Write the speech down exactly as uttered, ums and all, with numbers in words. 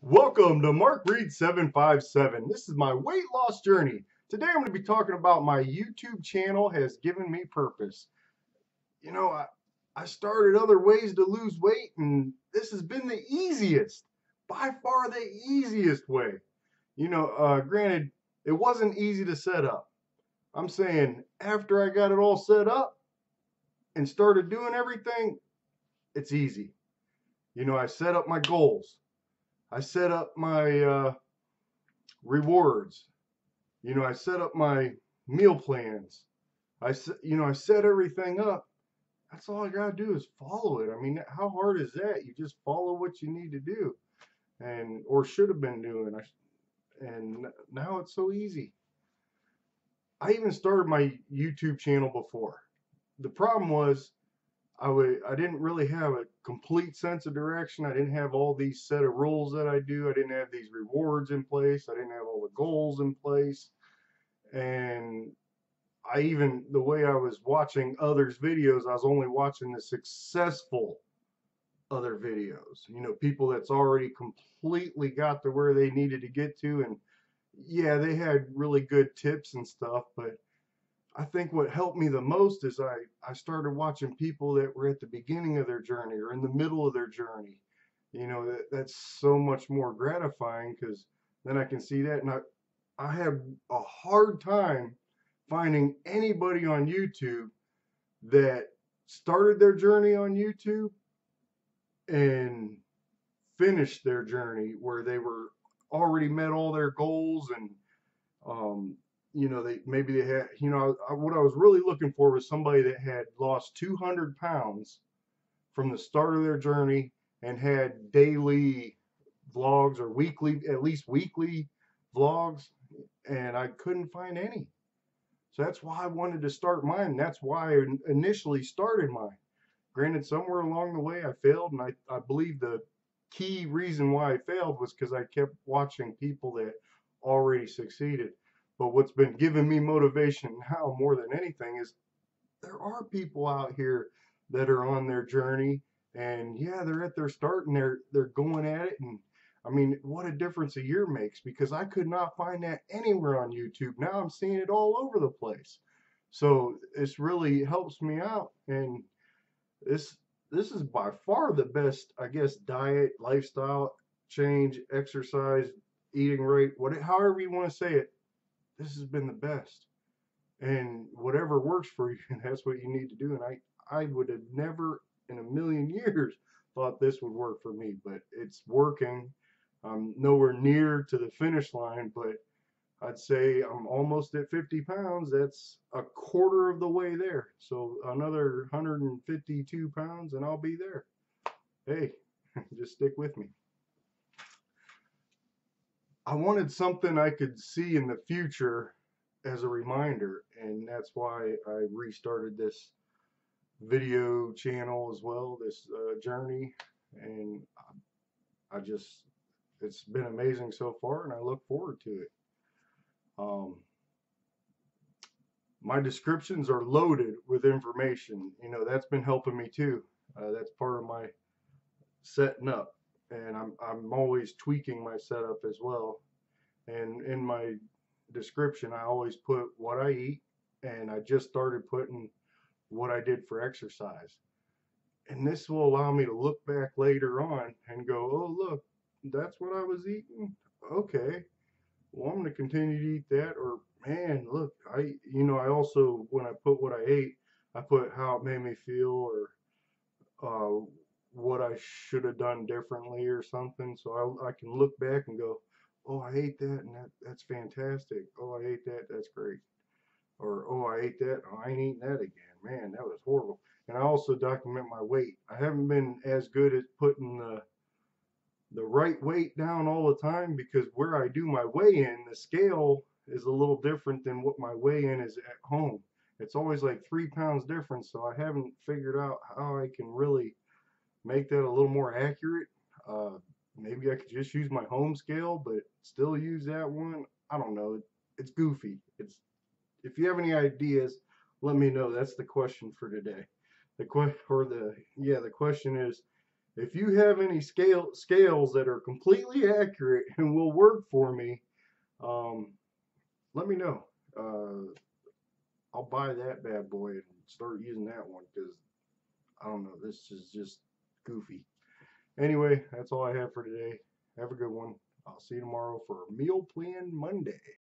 Welcome to Mark Reed seven five seven. This is my weight loss journey. Today I'm going to be talking about my YouTube channel has given me purpose. You know, I, I started other ways to lose weight, and this has been the easiest, by far the easiest way. You know, uh, granted, it wasn't easy to set up. I'm saying after I got it all set up and started doing everything, it's easy. You know, I set up my goals. I set up my uh, rewards, you know, I set up my meal plans, I, you know, I set everything up. That's all I got to do is follow it. I mean, how hard is that? You just follow what you need to do and, or should have been doing. I, and now it's so easy. I even started my YouTube channel before. The problem was I would, I didn't really have a complete sense of direction. I didn't have all these set of rules that I do. I didn't have these rewards in place. I didn't have all the goals in place. And I even, the way I was watching others' videos, I was only watching the successful other videos. You know, people that's already completely got to where they needed to get to. And yeah, they had really good tips and stuff, but I think what helped me the most is I, I started watching people that were at the beginning of their journey or in the middle of their journey. You know, that, that's so much more gratifying because then I can see that. And I, I have a hard time finding anybody on YouTube that started their journey on YouTube and finished their journey where they were already met all their goals and, um, you know, they maybe they had, you know, I, what I was really looking for was somebody that had lost two hundred pounds from the start of their journey and had daily vlogs or weekly, at least weekly vlogs, and I couldn't find any. So that's why I wanted to start mine. That's why I initially started mine. Granted, somewhere along the way I failed, and I, I believe the key reason why I failed was because I kept watching people that already succeeded. But what's been giving me motivation now more than anything is there are people out here that are on their journey, and yeah, they're at their start and they're they're going at it. And I mean, what a difference a year makes, because I could not find that anywhere on YouTube. Now I'm seeing it all over the place. So this really helps me out, and this this is by far the best, I guess, diet, lifestyle change, exercise, eating right, whatever, however you want to say it. This has been the best, and whatever works for you, that's what you need to do. And I, I would have never in a million years thought this would work for me, but it's working. I'm nowhere near to the finish line, but I'd say I'm almost at fifty pounds. That's a quarter of the way there. So another one hundred fifty-two pounds and I'll be there. Hey, just stick with me. I wanted something I could see in the future as a reminder, and that's why I restarted this video channel as well, this uh, journey, and I just, it's been amazing so far, and I look forward to it. Um, my descriptions are loaded with information. You know, that's been helping me too. Uh, that's part of my setting up. And I'm, I'm always tweaking my setup as well. And in my description, I always put what I eat, and I just started putting what I did for exercise. And this will allow me to look back later on and go, oh, look, that's what I was eating. Okay, well, I'm going to continue to eat that. Or, man, look, I, you know, I also, when I put what I ate, I put how it made me feel, or, uh, what I should have done differently or something, so I, I can look back and go, oh, I ate that, and that, that's fantastic. Oh, I ate that, that's great. Or, oh, I ate that, oh, I ain't eating that again. Man, that was horrible. And I also document my weight. I haven't been as good at putting the, the right weight down all the time, because where I do my weigh-in, the scale is a little different than what my weigh-in is at home. It's always like three pounds difference, so I haven't figured out how I can really make that a little more accurate. Uh, maybe I could just use my home scale, but still use that one. I don't know. It's goofy. It's, if you have any ideas, let me know. That's the question for today. The que or the yeah, the question is, If you have any scale scales that are completely accurate and will work for me, um, let me know. Uh, I'll buy that bad boy and start using that one, because I don't know, this is just goofy. Anyway, that's all I have for today. Have a good one. I'll see you tomorrow for Meal Plan Monday.